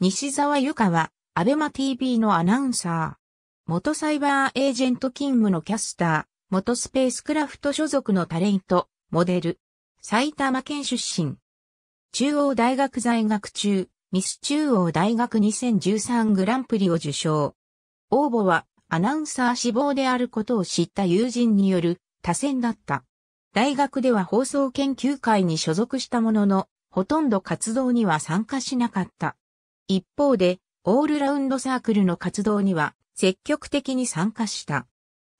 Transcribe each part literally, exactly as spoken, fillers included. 西澤由佳は、アベマ ティーブイ のアナウンサー。元サイバーエージェント勤務のキャスター、元スペースクラフト所属のタレント、モデル。埼玉県出身。中央大学在学中、ミス中央大学にせんじゅうさんグランプリを受賞。応募は、アナウンサー志望であることを知った友人による、多選だった。大学では放送研究会に所属したものの、ほとんど活動には参加しなかった。一方で、オールラウンドサークルの活動には積極的に参加した。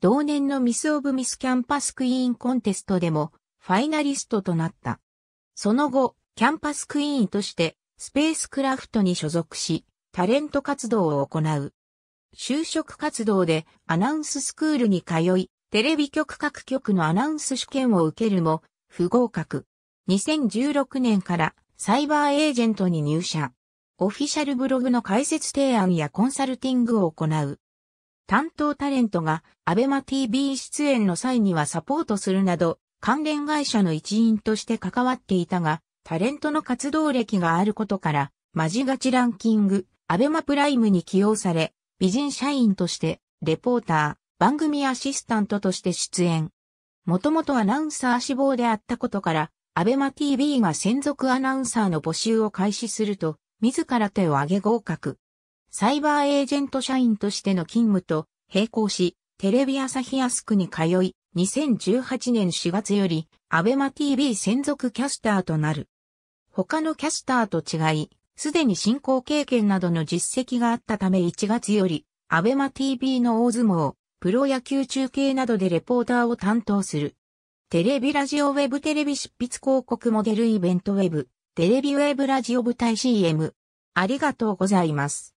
同年のミス・オブ・ミス・キャンパス・クイーン・コンテストでもファイナリストとなった。その後、キャンパス・クイーンとしてスペースクラフトに所属し、タレント活動を行う。就職活動でアナウンススクールに通い、テレビ局各局のアナウンス試験を受けるも、不合格。にせんじゅうろくねんからサイバーエージェントに入社。オフィシャルブログの解説提案やコンサルティングを行う。担当タレントがアベマ ティーブイ 出演の際にはサポートするなど関連会社の一員として関わっていたが、タレントの活動歴があることから、マジガチランキング、アベマプライムに起用され、美人社員として、レポーター、番組アシスタントとして出演。もともとアナウンサー志望であったことから、アベマ ティーブイ が専属アナウンサーの募集を開始すると、自ら手を挙げ合格。サイバーエージェント社員としての勤務と並行し、テレビ朝日安区に通い、にせんじゅうはちねんしがつより、アベマ ティーブイ 専属キャスターとなる。他のキャスターと違い、すでに進行経験などの実績があったためいちがつより、アベマ ティーブイ の大相撲、プロ野球中継などでレポーターを担当する。テレビラジオウェブテレビ執筆広告モデルイベントウェブ。テレビウェブラジオ舞台 シーエム。ありがとうございます。